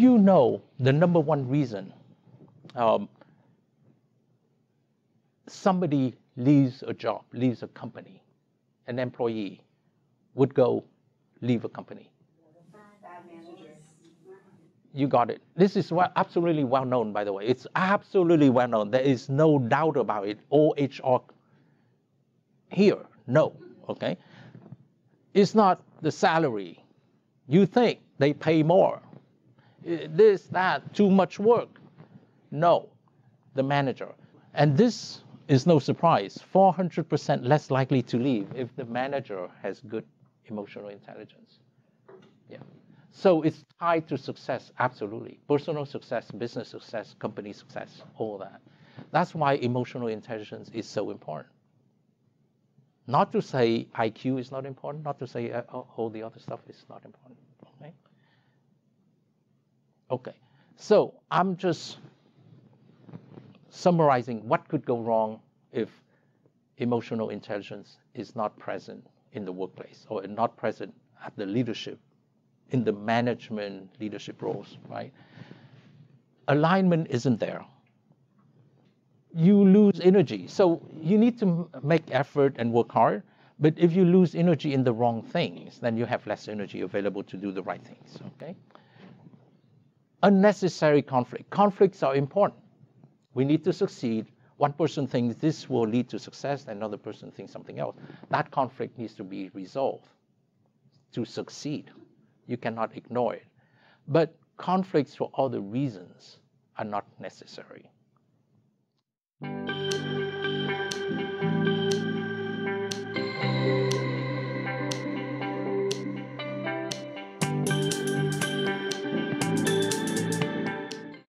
you know the number one reason somebody leaves a job, leaves a company, an employee would go leave a company? You got it. This is absolutely well known, by the way. It's absolutely well known. There is no doubt about it. All HR here, no, okay? It's not the salary. You think they pay more. This, that, too much work. No, the manager. And this is no surprise. 400% less likely to leave if the manager has good emotional intelligence. Yeah. So it's tied to success, absolutely. Personal success, business success, company success, all that. That's why emotional intelligence is so important. Not to say IQ is not important, not to say all the other stuff is not important. Okay? Okay, so I'm just summarizing what could go wrong if emotional intelligence is not present in the workplace or not present at the leadership, in the management leadership roles, right? Alignment isn't there. You lose energy. So you need to make effort and work hard, but if you lose energy in the wrong things, then you have less energy available to do the right things, okay? Unnecessary conflict. Conflicts are important. We need to succeed. One person thinks this will lead to success, another person thinks something else. That conflict needs to be resolved to succeed. You cannot ignore it. But conflicts for other reasons are not necessary.